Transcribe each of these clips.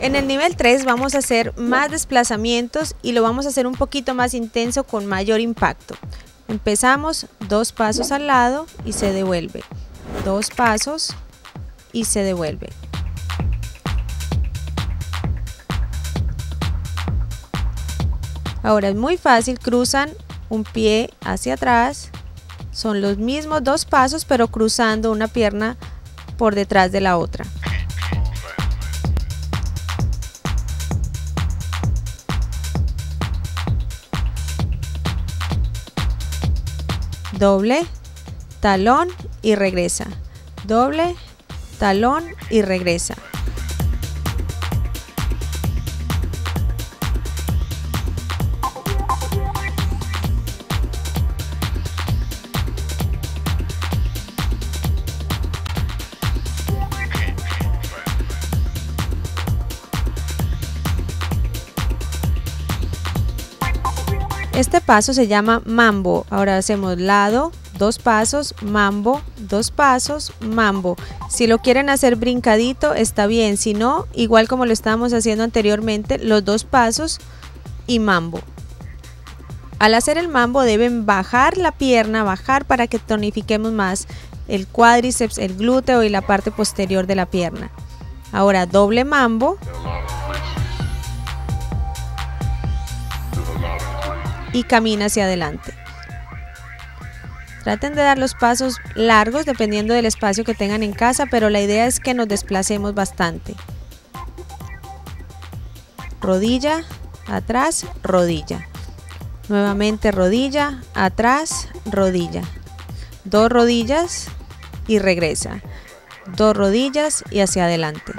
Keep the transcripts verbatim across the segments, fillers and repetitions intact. En el nivel tres vamos a hacer más desplazamientos y lo vamos a hacer un poquito más intenso con mayor impacto. Empezamos dos pasos al lado y se devuelve, dos pasos y se devuelve. Ahora es muy fácil, cruzan un pie hacia atrás, son los mismos dos pasos pero cruzando una pierna por detrás de la otra. Doble, talón y regresa, doble, talón y regresa. Este paso se llama mambo. Ahora hacemos lado, dos pasos, mambo, dos pasos, mambo. Si lo quieren hacer brincadito está bien, si no, igual como lo estábamos haciendo anteriormente, los dos pasos y mambo. Al hacer el mambo deben bajar la pierna, bajar para que tonifiquemos más el cuádriceps, el glúteo y la parte posterior de la pierna. Ahora doble mambo. Y camina hacia adelante. Traten de dar los pasos largos dependiendo del espacio que tengan en casa, pero la idea es que nos desplacemos bastante. Rodilla, atrás, rodilla. Nuevamente rodilla, atrás, rodilla. Dos rodillas y regresa. Dos rodillas y hacia adelante.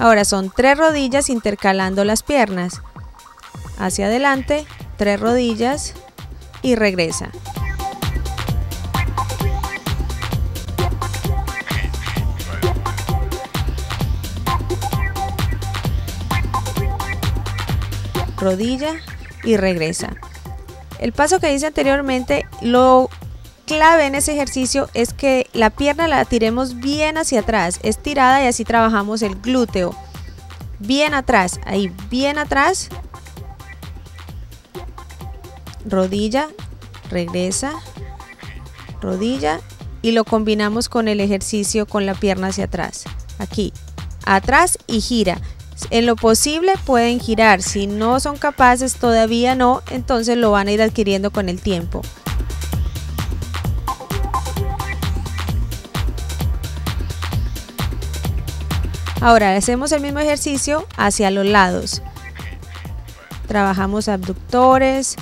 Ahora son tres rodillas intercalando las piernas, hacia adelante, tres rodillas y regresa. Rodilla y regresa. El paso que hice anteriormente, lo clave en ese ejercicio es que la pierna la tiremos bien hacia atrás, estirada, y así trabajamos el glúteo. Bien atrás, ahí, bien atrás. Rodilla, regresa, rodilla, y lo combinamos con el ejercicio con la pierna hacia atrás. Aquí, atrás y gira. En lo posible pueden girar, si no son capaces, todavía no, entonces lo van a ir adquiriendo con el tiempo. Ahora hacemos el mismo ejercicio hacia los lados. Trabajamos abductores.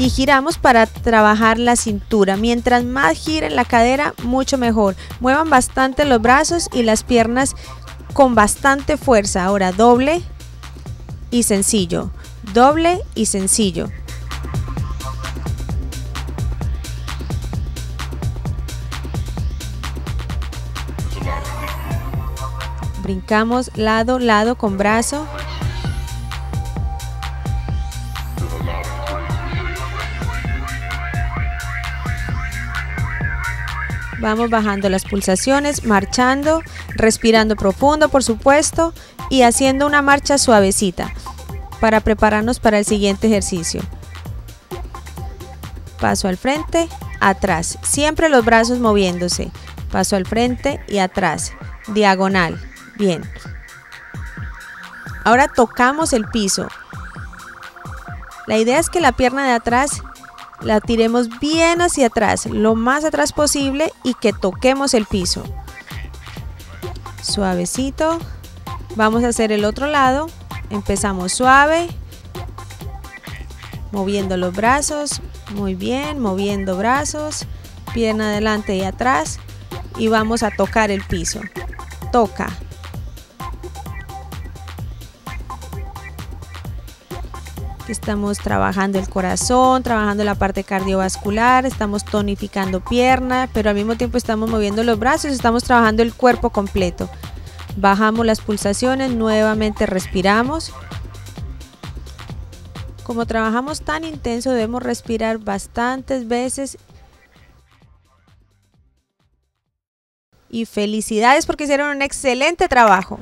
Y giramos para trabajar la cintura. Mientras más giren la cadera, mucho mejor. Muevan bastante los brazos y las piernas con bastante fuerza. Ahora doble y sencillo. Doble y sencillo. Brincamos lado, lado con brazo. Vamos bajando las pulsaciones, marchando, respirando profundo, por supuesto, y haciendo una marcha suavecita para prepararnos para el siguiente ejercicio. Paso al frente, atrás. Siempre los brazos moviéndose. Paso al frente y atrás. Diagonal. Bien, ahora tocamos el piso. La idea es que la pierna de atrás la tiremos bien hacia atrás, lo más atrás posible, y que toquemos el piso. Suavecito, vamos a hacer el otro lado. Empezamos suave, moviendo los brazos, muy bien, moviendo brazos, pierna adelante y atrás, y vamos a tocar el piso. Toca. Estamos trabajando el corazón, trabajando la parte cardiovascular, estamos tonificando piernas, pero al mismo tiempo estamos moviendo los brazos, estamos trabajando el cuerpo completo. Bajamos las pulsaciones, nuevamente respiramos. Como trabajamos tan intenso, debemos respirar bastantes veces. Y felicidades porque hicieron un excelente trabajo.